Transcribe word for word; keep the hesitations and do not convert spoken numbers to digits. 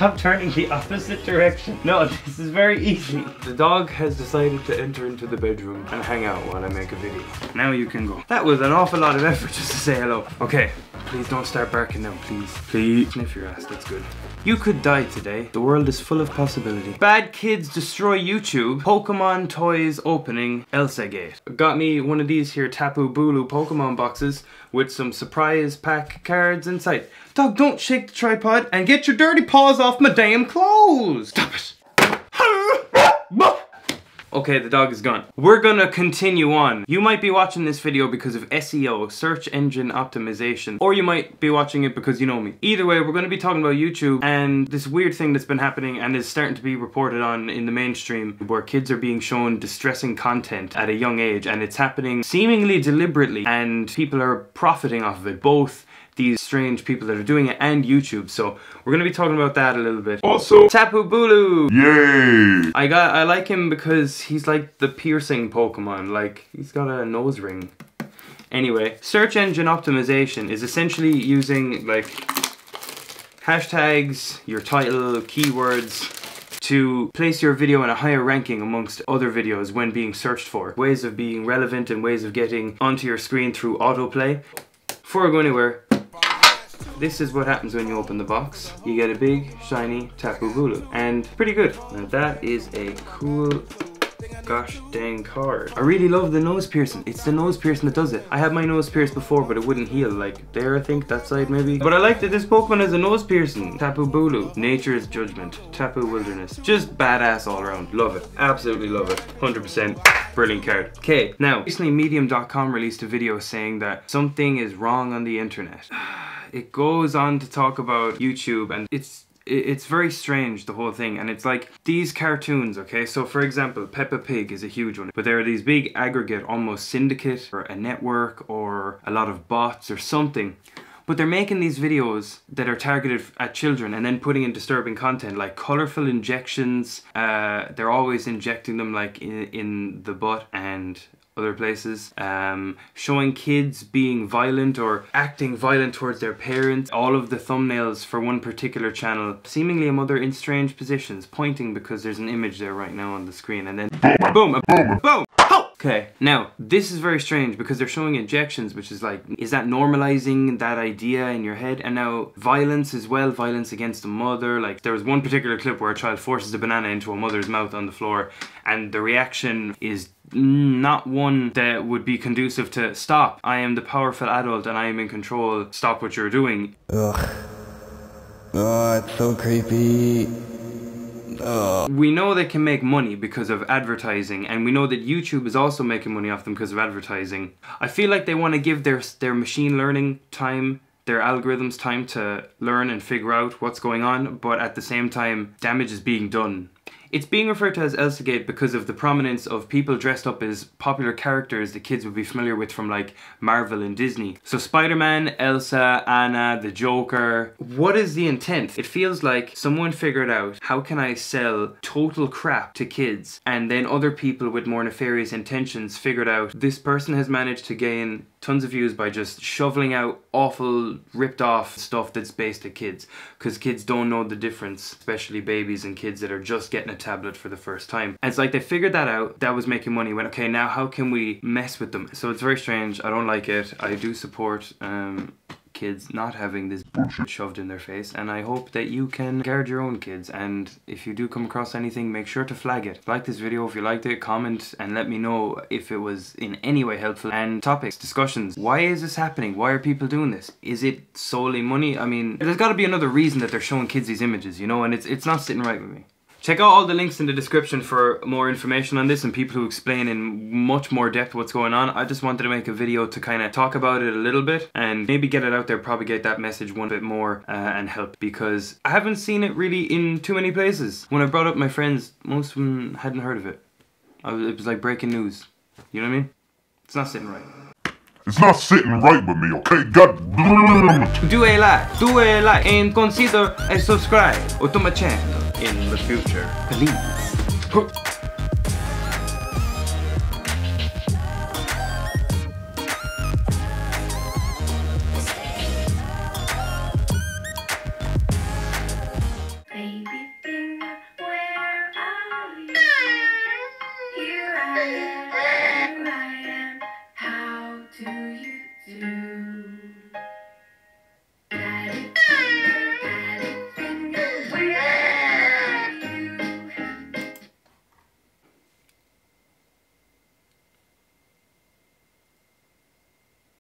stop turning the opposite direction. No, this is very easy. The dog has decided to enter into the bedroom and hang out while I make a video. Now you can go. That was an awful lot of effort just to say hello. Okay, please don't start barking now, please. Please sniff your ass, that's good. You could die today. The world is full of possibility. Bad kids destroy YouTube. Pokemon toys opening Elsagate. Got me one of these here Tapu Bulu Pokemon boxes with some surprise pack cards inside. Dog, don't shake the tripod and get your dirty paws off my damn clothes! Stop it! Okay, the dog is gone. We're gonna continue on. You might be watching this video because of S E O, search engine optimization, or you might be watching it because you know me. Either way, we're gonna be talking about YouTube and this weird thing that's been happening and is starting to be reported on in the mainstream where kids are being shown distressing content at a young age, and it's happening seemingly deliberately and people are profiting off of it, both these strange people that are doing it and YouTube. So we're gonna be talking about that a little bit. Also, Tapu Bulu! Yay! I got I like him because he's like the piercing Pokemon. Like, he's got a nose ring. Anyway, search engine optimization is essentially using like hashtags, your title, keywords, to place your video in a higher ranking amongst other videos when being searched for. Ways of being relevant and ways of getting onto your screen through autoplay. Before I go anywhere, this is what happens when you open the box. You get a big, shiny Tapu Bulu. And pretty good. Now that is a cool, gosh dang card. I really love the nose piercing. It's the nose piercing that does it. I had my nose pierced before, but it wouldn't heal. Like there, I think, that side maybe. But I like that this Pokemon has a nose piercing. Tapu Bulu. Nature's Judgment. Tapu Wilderness. Just badass all around. Love it. Absolutely love it. one hundred percent. Brilliant card. Okay, now, recently medium dot com released a video saying that something is wrong on the internet. It goes on to talk about YouTube and it's it's very strange, the whole thing, and it's like these cartoons, okay? So for example, Peppa Pig is a huge one, but there are these big aggregate, almost syndicate, or a network, or a lot of bots or something. But they're making these videos that are targeted at children and then putting in disturbing content like colorful injections. Uh, they're always injecting them like in, in the butt and other places. Um, showing kids being violent or acting violent towards their parents. All of the thumbnails for one particular channel. Seemingly a mother in strange positions, pointing because there's an image there right now on the screen, and then boom, boom, boom. Okay, now, this is very strange because they're showing injections, which is like, is that normalizing that idea in your head? And now, violence as well, violence against the mother. Like, there was one particular clip where a child forces a banana into a mother's mouth on the floor, and the reaction is not one that would be conducive to, stop, I am the powerful adult and I am in control, stop what you're doing. Ugh. Oh, it's so creepy. Uh. We know they can make money because of advertising, and we know that YouTube is also making money off them because of advertising. I feel like they want to give their their machine learning time, their algorithms time to learn and figure out what's going on, but at the same time, damage is being done. It's being referred to as Elsagate because of the prominence of people dressed up as popular characters that kids would be familiar with from like Marvel and Disney. So Spider-Man, Elsa, Anna, the Joker. What is the intent? It feels like someone figured out, how can I sell total crap to kids? And then other people with more nefarious intentions figured out, this person has managed to gain tons of views by just shoveling out awful, ripped off stuff that's based at kids. Because kids don't know the difference, especially babies and kids that are just getting a tablet for the first time. And it's like they figured that out, that was making money, went, okay, now how can we mess with them? So it's very strange, I don't like it. I do support um, kids not having this bullshit shoved in their face, and I hope that you can guard your own kids, and if you do come across anything, make sure to flag it. Like this video if you liked it, comment and let me know if it was in any way helpful, and topics, discussions. Why is this happening? Why are people doing this? Is it solely money? I mean, there's got to be another reason that they're showing kids these images, you know, and it's, it's not sitting right with me. Check out all the links in the description for more information on this and people who explain in much more depth what's going on. I just wanted to make a video to kind of talk about it a little bit and maybe get it out there, propagate that message one bit more uh, and help, because I haven't seen it really in too many places. When I brought up my friends, most of them hadn't heard of it. I was, it was like breaking news. You know what I mean? It's not sitting right. It's not sitting right with me, okay? God. Do a like, do a like, and consider a subscribe to my channel in the future, please.